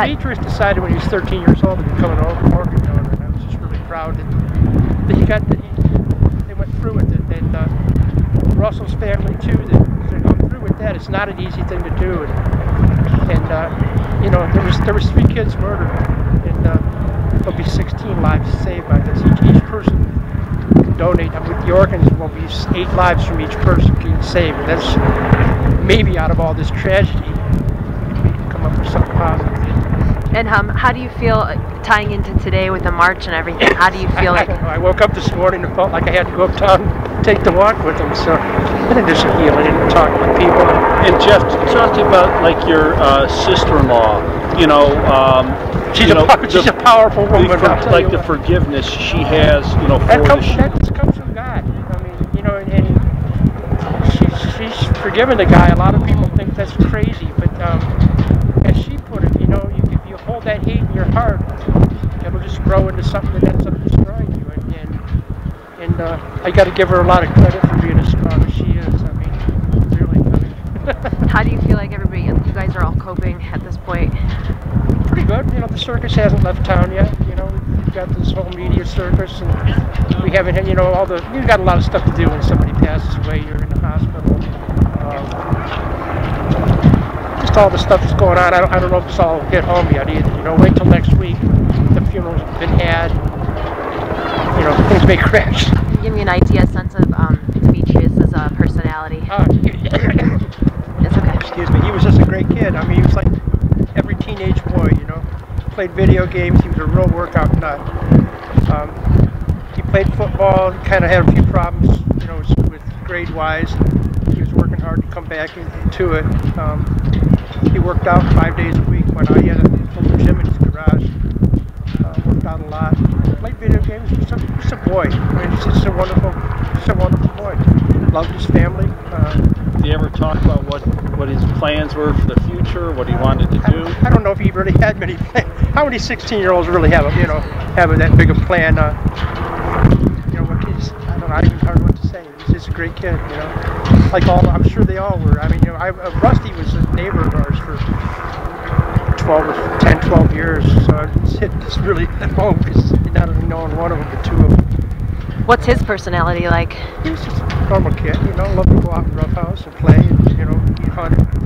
Demetrius decided when he was 13 years old to be coming over to Oregon, and I was just really proud that he got they went through with it, and Russell's family too, that they're going through with that. It's not an easy thing to do, and you know, there was 3 kids murdered, and there'll be 16 lives saved by this. Each person can donate. I mean, with the organism will be 8 lives from each person being saved, and that's maybe out of all this tragedy. And how do you feel tying into today with the march and everything? How do you feel? I woke up this morning and felt like I had to go uptown and take the walk with them. So I think there's some healing in talking with people. And Jeff, talked about like your sister-in-law. You know, she's a powerful woman. Like the forgiveness she has, you know, for that comes from God. I mean, you know, and she's forgiven the guy. A lot of people think that's crazy, but. That hate in your heart, it'll just grow into something that ends up destroying you. And I got to give her a lot of credit for being as strong as she is. I mean, really. How do you feel like everybody? You guys are all coping at this point? Pretty good. You know, the circus hasn't left town yet. You know, we've got this whole media circus, and we haven't had. You know, you've got a lot of stuff to do when somebody passes away. You're in the hospital. All the stuff that's going on, I don't know if this all will get home yet either. You know, wait till next week. The funeral's been had. You know, things may crash. Can you give me an idea, sense of Demetrius as a personality? It's okay. Excuse me. He was just a great kid. I mean, he was like every teenage boy. You know, played video games. He was a real workout nut. He played football. Kind of had a few problems, you know, with grade-wise. He was working hard to come back into it. He worked out 5 days a week when he had a little gym in his garage. Worked out a lot. Played video games. Just a boy. I mean, just a wonderful boy. Loved his family. Did he ever talk about what his plans were for the future? What he wanted to do? I don't know if he really had many plans. How many 16-year-olds really have a, you know, having that big a plan? You know, I don't know. It's hard what to say. He's just a great kid. You know. Like all, I'm sure they all were. I mean, you know, Rusty was a neighbor of ours for 12 years, so it's hit us really at home because not only knowing one of them, but 2 of them. What's his personality like? He was just a normal kid, you know, loved to go out and roughhouse and play, and, you know, hunt.